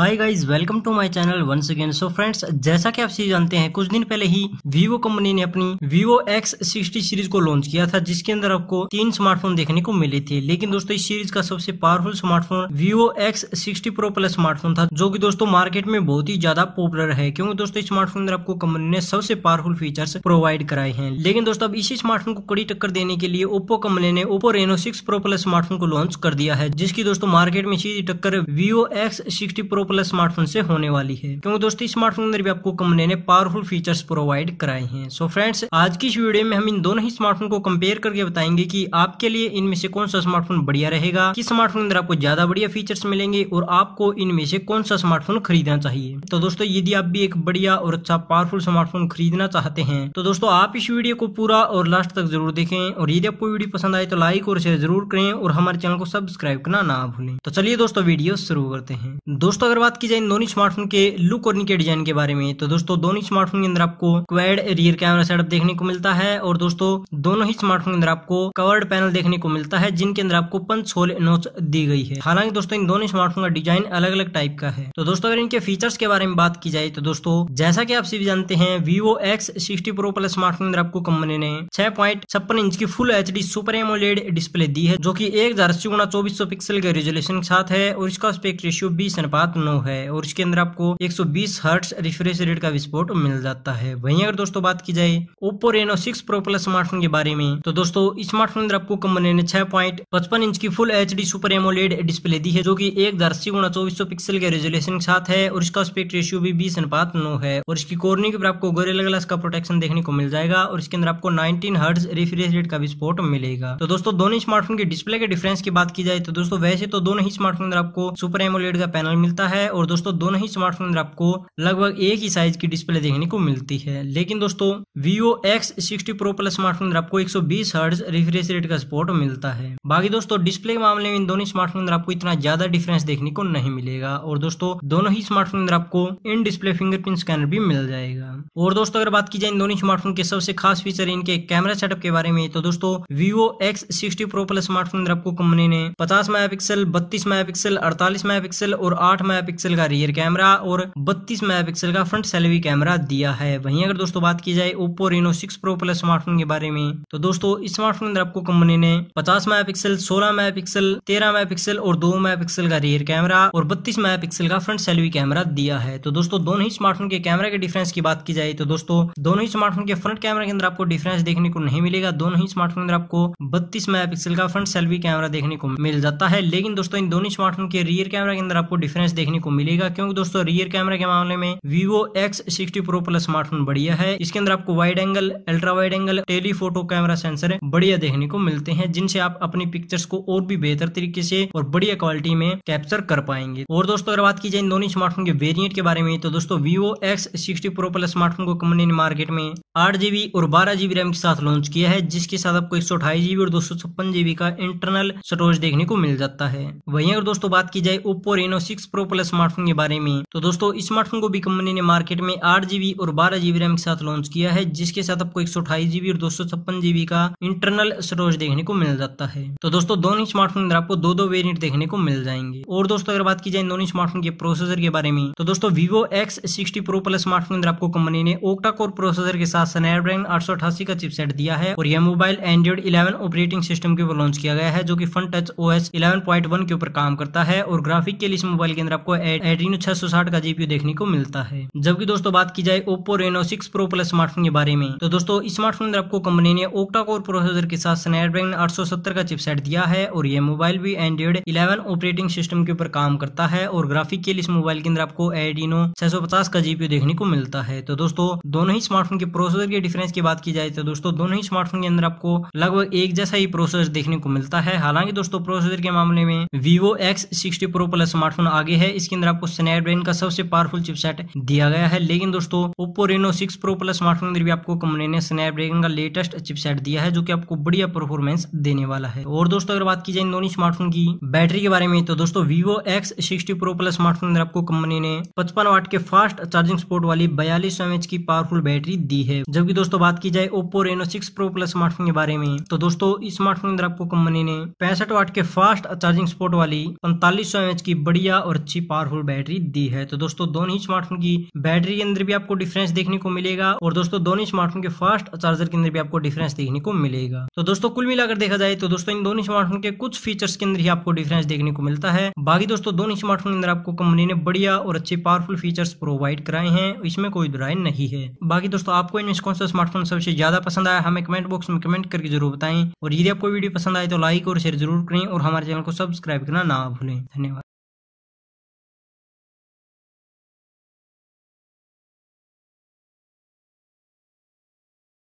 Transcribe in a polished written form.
Hi guys welcome to my channel once again. So friends, जैसा कि आप सभी जानते हैं, कुछ दिन पहले ही वीवो कंपनी ने अपनी वीवो X60 सीरीज को लॉन्च किया था, जिसके अंदर आपको 3 स्मार्टफोन देखने को मिले थे। लेकिन दोस्तों, इस सीरीज का सबसे powerful smartphone Vivo X60 Pro Plus smartphone था, जो की दोस्तों मार्केट में बहुत ही ज्यादा पॉपुलर है, क्योंकि दोस्तों इस स्मार्टफोन अंदर आपको कंपनी ने सबसे पावरफुल फीचर्स प्रोवाइड कराए हैं। लेकिन दोस्तों, अब इसी स्मार्टफोन को कड़ी टक्कर देने के लिए ओप्पो कंपनी ने Oppo Reno 6 Pro Plus smartphone को लॉन्च कर दिया है, जिसकी दोस्तों मार्केट में सीधी टक्कर Vivo X60 Pro Plus smartphone से होने वाली है, क्योंकि दोस्तों इस स्मार्टफोन अंदर भी आपको कंपनी ने पावरफुल फीचर्स प्रोवाइड कराए हैं। सो फ्रेंड्स, आज की इस वीडियो में हम इन दोनों ही स्मार्टफोन को कंपेयर करके बताएंगे कि आपके लिए इनमें से कौन सा स्मार्टफोन बढ़िया रहेगा, किस स्मार्टफोन अंदर आपको ज्यादा बढ़िया फीचर्स मिलेंगे और आपको इनमें से कौन सा स्मार्टफोन खरीदना चाहिए। तो दोस्तों, यदि आप भी एक बढ़िया और अच्छा पावरफुल स्मार्टफोन खरीदना चाहते हैं तो दोस्तों आप इस वीडियो को पूरा और लास्ट तक जरूर देखें, और यदि आपको वीडियो पसंद आए तो लाइक और शेयर जरूर करें और हमारे चैनल को सब्सक्राइब करना ना भूलें। तो चलिए दोस्तों, वीडियो शुरू करते हैं। दोस्तों, अगर बात की जाए इन दोनों स्मार्टफोन के लुक और इनके डिजाइन के बारे में, तो दोस्तों दोनों स्मार्टफोन के अंदर आपको क्वाड रियर कैमरा सेटअप देखने को मिलता है, और दोस्तों दोनों ही स्मार्टफोन के अंदर आपको कवर्ड पैनल देखने को मिलता है, जिनके अंदर आपको 5 होल नॉच दी गई है। हालांकि दोस्तों इन दोनों स्मार्टफोन का डिजाइन अलग अलग टाइप का है। तो दोस्तों, अगर इनके फीचर्स के बारे में बात की जाए तो दोस्तों, जैसा की आप सभी जानते हैं, Vivo X60 Pro Plus smartphone अंदर आपको कंपनी ने 6.56 इंच की full HD super AMOLED display दी है, जो की 1080x2400 पिक्सल के रेजोल्यूशन के साथ है, और इसका एस्पेक्ट रेशियो 20:9 है, और इसके अंदर आपको 120 हर्ट्ज रिफ्रेश रेट का विस्फोट मिल जाता है। वहीं अगर दोस्तों बात की जाए Oppo Reno 6 Pro Plus smartphone के बारे में, तो दोस्तों इस स्मार्टफोन अंदर आपको कंपनी ने 6.55 इंच की full HD super AMOLED display दी है, जो कि 1080x2400 पिक्सल के रेजोल्यूशन के साथ है, और इसका एस्पेक्ट रेशियो भी 20:9 है, और इसकी कोर्निंग पर आपको गोरिल्ला ग्लास का प्रोटेक्शन देखने को मिल जाएगा, और इसके अंदर आपको 19 हर्ट्ज रिफ्रेश रेट का विस्फोट मिलेगा। तो दोस्तों दोनों स्मार्टफोन के डिस्प्ले के डिफरेंस की बात की जाए तो दोस्तों, वैसे तो दोनों ही स्मार्टफोन अंदर आपको सुपर एमोलेड का पैनल मिलता है, और दोस्तों दोनों ही स्मार्टफोन अंदर आपको लगभग एक ही साइज की डिस्प्ले देखने को मिलती है। लेकिन दोस्तों Vivo X60 Pro Plus smartphone अंदर आपको 120 हर्ट्ज रिफ्रेश रेट का सपोर्ट मिलता है। बाकी दोस्तों डिस्प्ले के मामले में इन दोनों स्मार्टफोन अंदर आपको इतना ज्यादा डिफरेंस देखने को नहीं मिलेगा, और दोस्तों दोनों ही स्मार्टफोन अंदर आपको इन डिस्प्ले फिंगरप्रिंट स्कैनर भी मिल जाएगा। और दोस्तों, अगर बात की जाए इन दोनों स्मार्टफोन के सबसे खास फीचर इनके कैमरा सेटअप के बारे में, तो दोस्तों Vivo X60 Pro Plus smartphone अंदर आपको कंपनी ने 50 मेगापिक्सल, 32 मेगापिक्सल, 48 मेगापिक्सल और 8 मेगापिक्सल का रियर कैमरा और 32 मेगापिक्सल का फ्रंट सेल्फी कैमरा दिया है। वहीं अगर दोस्तों बात की जाए Oppo Reno 6 Pro Plus smartphone के बारे में, तो दोस्तों इस स्मार्टफोन अंदर आपको कंपनी ने 50 मेगापिक्सल, 16 मेगापिक्सल, 13 मेगापिक्सल और 2 मेगापिक्सल का रियर कैमरा और 32 मेगापिक्सल का फ्रंट सेल्फी कैमरा दिया है। तो दोस्तों दोनों ही स्मार्टफोन के कैमरा के डिफरेंस की बात की जाए तो दोस्तों दोनों ही स्मार्टफोन के फ्रंट कैमरा के अंदर आपको डिफरेंस देखने को नहीं मिलेगा। दोनों ही स्मार्टफोन अंदर आपको 32 मेगापिक्सल का फ्रंट सेल्फी कैमरा देखने को मिल जाता है। लेकिन दोस्तों इन दोनों स्मार्टफोन के रियर कैमरा के अंदर आपको डिफरेंस देखने को मिलेगा, क्योंकि दोस्तों रियर कैमरा के मामले में Vivo X60 Pro Plus smartphone बढ़िया है। इसके अंदर आपको wide angle, ultra wide angle, telephoto camera sensor बढ़िया देखने को मिलते हैं, जिनसे आप अपनी पिक्चर्स को और भी बेहतर तरीके से और बढ़िया क्वालिटी में कैप्चर कर पाएंगे। और दोस्तों अगर बात की जाए इन दोनों स्मार्टफोन के वेरिएंट के बारे में, तो दोस्तों Vivo X60 Pro Plus smartphone को कंपनी ने मार्केट में 8GB और 12GB रैम के साथ लॉन्च किया है, जिसके साथ आपको 128GB और 256GB का इंटरनल स्टोरेज देखने को मिल जाता है। वहीं अगर दोस्तों बात की जाए Oppo Reno 6 Pro Plus smartphone के बारे में, तो दोस्तों इस स्मार्टफोन को भी कंपनी ने मार्केट में 8GB और 12GB रैम के साथ लॉन्च किया है, जिसके साथ आपको 128GB और 256GB का इंटरनल स्टोरेज देखने को मिल जाता है। तो दोस्तों दोनों स्मार्टफोन अंदर आपको 2-2 वेरिएंट देखने को मिल जाएंगे। और दोस्तों अगर बात की जाए दोनों स्मार्टफोन के प्रोसेसर के बारे में, तो दोस्तों Vivo X60 Pro Plus smartphone अंदर आपको कंपनी ने ओक्टा कोर प्रोसेसर के साथ स्नैपड्रैगन 888 का चिपसेट दिया है, और यह मोबाइल एंड्रॉइड 11 ऑपरेटिंग सिस्टम के ऊपर लॉन्च किया गया है, जो की फन टच OS 11.1 के ऊपर काम करता है। और ग्राफिक के लिए इस मोबाइल के अंदर आपको एड्रीनो 660 का GPU देखने को मिलता है। जबकि दोस्तों बात की जाए Oppo Reno 6 Pro Plus smartphone के बारे में, तो दोस्तों इस स्मार्टफोन अंदर आपको कंपनी ने ओक्टा कोर प्रोसेसर के साथ स्नैपड्रैगन 870 का चिपसेट दिया है, और यह मोबाइल भी एंड्रॉइड 11 ऑपरेटिंग सिस्टम के ऊपर काम करता है। और ग्राफिक के लिए इस मोबाइल के अंदर आपको एड्रीनो 650 का GPU देखने को मिलता है। तो दोस्तों दोनों ही स्मार्टफोन के प्रोसेसर के डिफरेंस की बात की जाए तो दोस्तों दोनों ही स्मार्टफोन के अंदर आपको लगभग एक जैसा ही प्रोसेसर देखने को मिलता है। हालांकि दोस्तों प्रोसेसर के मामले में Vivo X60 Pro Plus smartphone आगे है। इसके अंदर आपको स्नैपड्रैगन का सबसे पावरफुल चिपसेट दिया गया है। लेकिन दोस्तों Oppo Reno 6 Pro Plus smartphone अंदर भी आपको कंपनी ने स्नैपड्रैगन का लेटेस्ट चिपसेट दिया है, जो कि आपको बढ़िया परफॉर्मेंस देने वाला है। और दोस्तों अगर बात की जाए दोनों स्मार्टफोन की बैटरी के बारे में, तो दोस्तों Vivo X60 Pro Plus smartphone अंदर आपको कंपनी ने 55 वाट के फास्ट चार्जिंग सपोर्ट वाली 4200 mAh की पावरफुल बैटरी दी है। जबकि दोस्तों बात की जाए Oppo Reno 6 Pro Plus smartphone के बारे में, तो दोस्तों इस स्मार्टफोन अंदर आपको कंपनी ने 65 वाट के फास्ट चार्जिंग सपोर्ट वाली 4500 mAh की बढ़िया और अच्छी पावरफुल बैटरी दी है। तो दोस्तों दोनों ही स्मार्टफोन की बैटरी के अंदर भी आपको डिफरेंस देखने को मिलेगा और दोस्तों दोनों स्मार्टफोन के फास्ट चार्जर के अंदर भी आपको डिफरेंस देखने को मिलेगा। तो दोस्तों कुल मिलाकर देखा जाए तो दोस्तों इन दोनों स्मार्टफोन के कुछ फीचर्स के अंदर ही आपको डिफरेंस देखने को मिलता है। बाकी दोस्तों दोनों स्मार्टफोन के अंदर आपको कंपनी ने बढ़िया और अच्छे पावरफुल फीचर्स प्रोवाइड कराए हैं, इसमें कोई दुराय नहीं है। बाकी दोस्तों आपको इनमें कौन सा स्मार्टफोन सबसे ज्यादा पसंद आया हमें कमेंट बॉक्स में कमेंट करके जरूर बताएं और यदि आपको वीडियो पसंद आए तो लाइक और शेयर जरूर करें और हमारे चैनल को सब्सक्राइब करना ना भूलें। धन्यवाद।